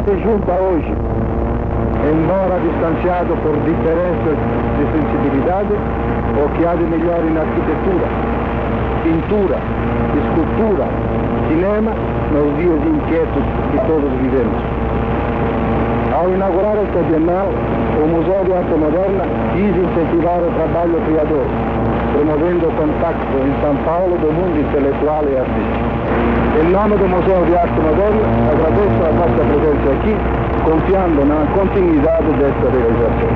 se junta hoje, embora distanciado por diferenças de sensibilidade, o que há de melhor em arquitetura, pintura, escultura, cinema, nos dias inquietos que todos vivemos. Ao inaugurar esta Bienal, o Museu de Arte Moderna quis incentivar o trabalho criador, promovendo o contacto em São Paulo do mundo intelectual e artístico. Em nome do Museu de Arte Moderna, agradeço a vossa presença aqui, confiando na continuidade desta realização.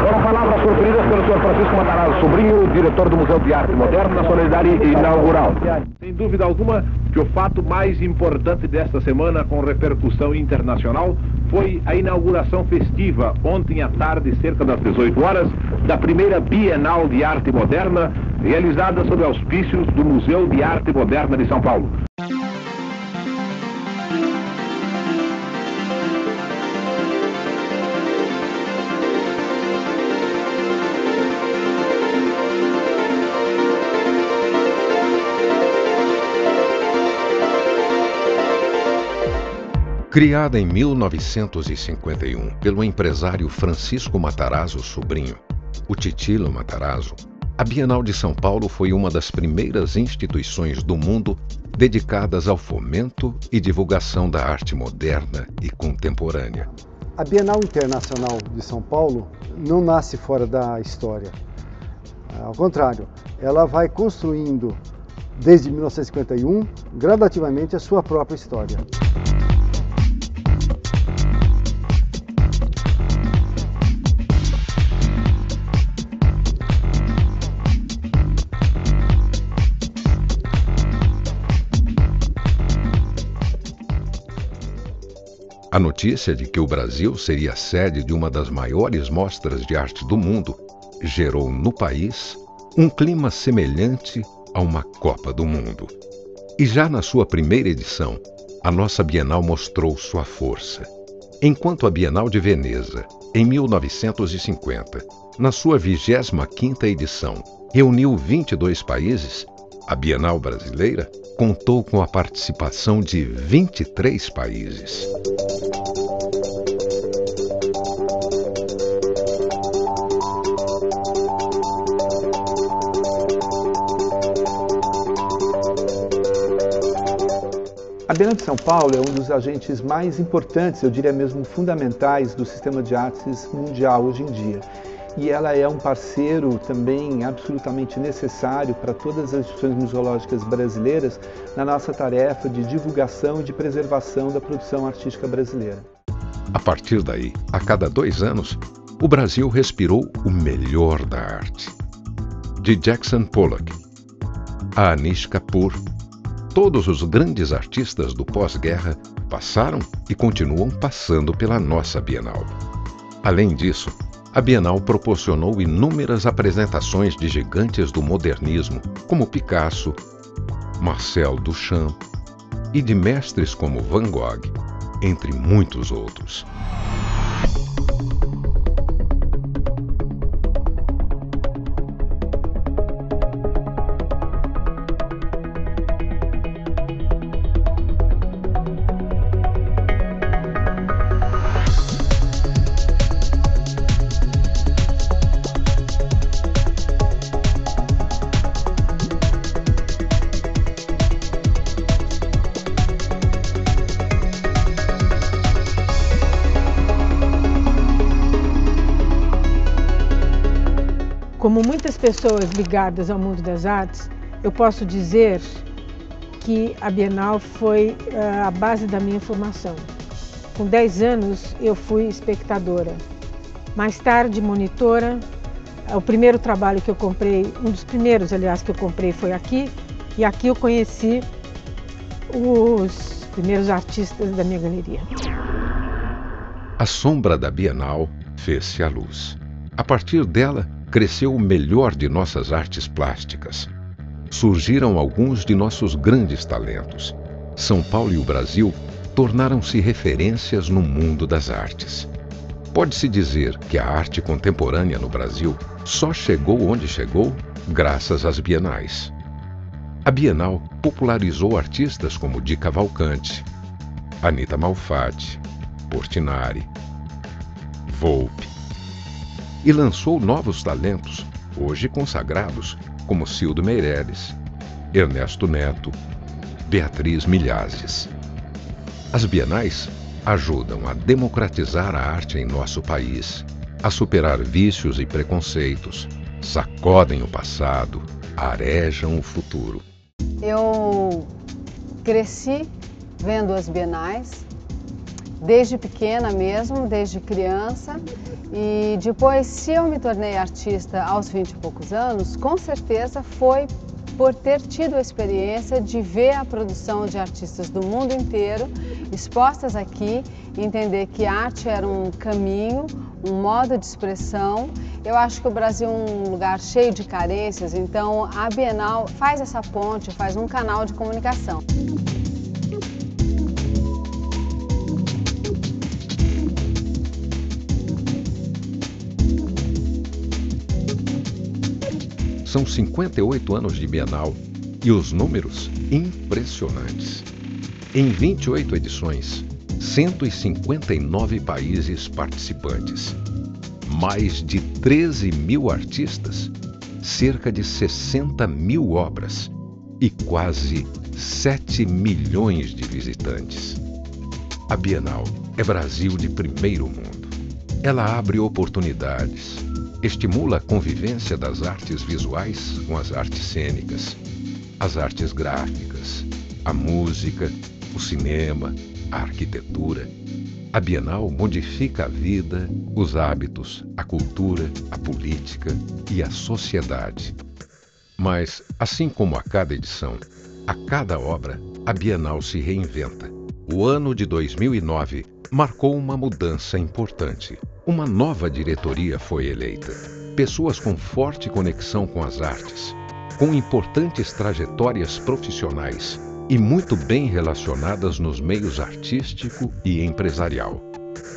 Agora, palavras proferidas pelo Sr. Francisco Matarazzo Sobrinho, diretor do Museu de Arte Moderna, na solenidade inaugural. Sem dúvida alguma que o fato mais importante desta semana com repercussão internacional foi a inauguração festiva, ontem à tarde, cerca das 18 horas, da primeira Bienal de Arte Moderna, realizada sob auspícios do Museu de Arte Moderna de São Paulo. Criada em 1951 pelo empresário Francisco Matarazzo Sobrinho, o Titilo Matarazzo, a Bienal de São Paulo foi uma das primeiras instituições do mundo dedicadas ao fomento e divulgação da arte moderna e contemporânea. A Bienal Internacional de São Paulo não nasce fora da história. Ao contrário, ela vai construindo, desde 1951, gradativamente a sua própria história. A notícia de que o Brasil seria a sede de uma das maiores mostras de arte do mundo gerou no país um clima semelhante a uma Copa do Mundo. E já na sua primeira edição, a nossa Bienal mostrou sua força. Enquanto a Bienal de Veneza, em 1950, na sua 25ª edição, reuniu 22 países, a Bienal brasileira contou com a participação de 23 países. A Bienal de São Paulo é um dos agentes mais importantes, eu diria mesmo fundamentais, do sistema de artes mundial hoje em dia. E ela é um parceiro também absolutamente necessário para todas as instituições museológicas brasileiras na nossa tarefa de divulgação e de preservação da produção artística brasileira. A partir daí, a cada 2 anos, o Brasil respirou o melhor da arte. De Jackson Pollock a Anish Kapoor, todos os grandes artistas do pós-guerra passaram e continuam passando pela nossa Bienal. Além disso, a Bienal proporcionou inúmeras apresentações de gigantes do modernismo, como Picasso, Marcel Duchamp e de mestres como Van Gogh, entre muitos outros. Como muitas pessoas ligadas ao mundo das artes, eu posso dizer que a Bienal foi a base da minha formação. Com 10 anos eu fui espectadora, mais tarde monitora. O primeiro trabalho que eu comprei, um dos primeiros, aliás, que eu comprei foi aqui, e aqui eu conheci os primeiros artistas da minha galeria. A sombra da Bienal fez-se à luz. A partir dela, cresceu o melhor de nossas artes plásticas. Surgiram alguns de nossos grandes talentos. São Paulo e o Brasil tornaram-se referências no mundo das artes. Pode-se dizer que a arte contemporânea no Brasil só chegou onde chegou graças às bienais. A Bienal popularizou artistas como Di Cavalcante, Anita Malfatti, Portinari, Volpe, e lançou novos talentos, hoje consagrados, como Cildo Meireles, Ernesto Neto, Beatriz Milhazes. As bienais ajudam a democratizar a arte em nosso país, a superar vícios e preconceitos, sacodem o passado, arejam o futuro. Eu cresci vendo as bienais, desde pequena mesmo, desde criança, e depois, se eu me tornei artista aos 20 e poucos anos, com certeza foi por ter tido a experiência de ver a produção de artistas do mundo inteiro expostas aqui, entender que arte era um caminho, um modo de expressão. Eu acho que o Brasil é um lugar cheio de carências, então a Bienal faz essa ponte, faz um canal de comunicação. São 58 anos de Bienal e os números impressionantes. Em 28 edições, 159 países participantes, mais de 13 mil artistas, cerca de 60 mil obras e quase 7 milhões de visitantes. A Bienal é Brasil de primeiro mundo. Ela abre oportunidades. Estimula a convivência das artes visuais com as artes cênicas, as artes gráficas, a música, o cinema, a arquitetura. A Bienal modifica a vida, os hábitos, a cultura, a política e a sociedade. Mas, assim como a cada edição, a cada obra, a Bienal se reinventa. O ano de 2009 marcou uma mudança importante. Uma nova diretoria foi eleita. Pessoas com forte conexão com as artes, com importantes trajetórias profissionais e muito bem relacionadas nos meios artístico e empresarial.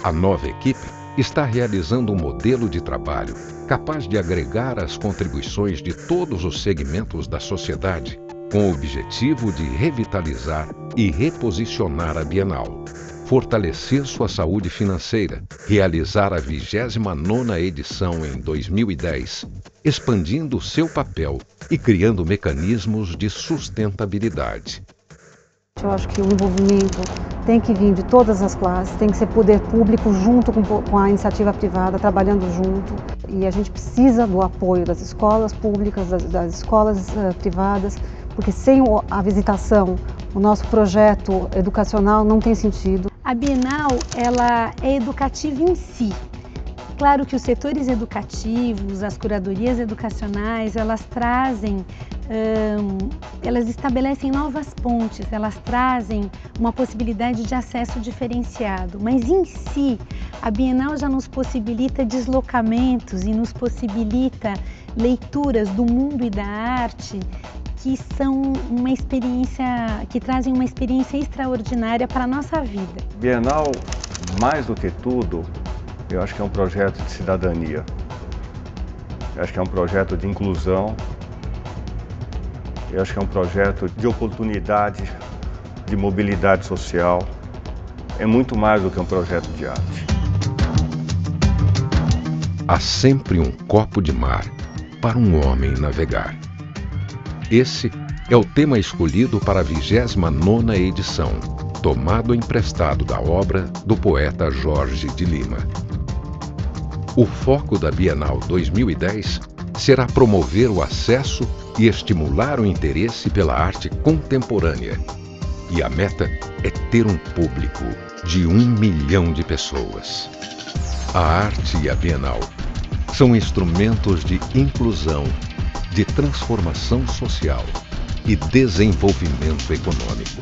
A nova equipe está realizando um modelo de trabalho capaz de agregar as contribuições de todos os segmentos da sociedade, com o objetivo de revitalizar e reposicionar a Bienal, fortalecer sua saúde financeira, realizar a 29ª edição em 2010, expandindo seu papel e criando mecanismos de sustentabilidade. Eu acho que o envolvimento tem que vir de todas as classes, tem que ser poder público junto com a iniciativa privada, trabalhando junto. E a gente precisa do apoio das escolas públicas, das escolas privadas, porque sem a visitação, o nosso projeto educacional não tem sentido. A Bienal, ela é educativa em si. Claro que os setores educativos, as curadorias educacionais, elas trazem, elas estabelecem novas pontes, elas trazem uma possibilidade de acesso diferenciado. Mas em si, a Bienal já nos possibilita deslocamentos e nos possibilita leituras do mundo e da arte, que são uma experiência, que trazem uma experiência extraordinária para a nossa vida. Bienal, mais do que tudo, eu acho que é um projeto de cidadania. Eu acho que é um projeto de inclusão. Eu acho que é um projeto de oportunidade, de mobilidade social. É muito mais do que um projeto de arte. Há sempre um copo de mar para um homem navegar. Esse é o tema escolhido para a 29ª edição, tomado emprestado da obra do poeta Jorge de Lima. O foco da Bienal 2010 será promover o acesso e estimular o interesse pela arte contemporânea. E a meta é ter um público de 1 milhão de pessoas. A arte e a Bienal são instrumentos de inclusão, de transformação social e desenvolvimento econômico.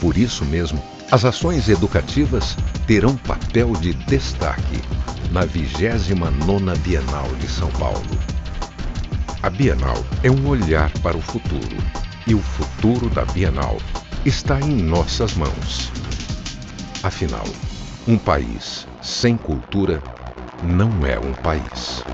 Por isso mesmo, as ações educativas terão papel de destaque na 29ª Bienal de São Paulo. A Bienal é um olhar para o futuro, e o futuro da Bienal está em nossas mãos. Afinal, um país sem cultura não é um país.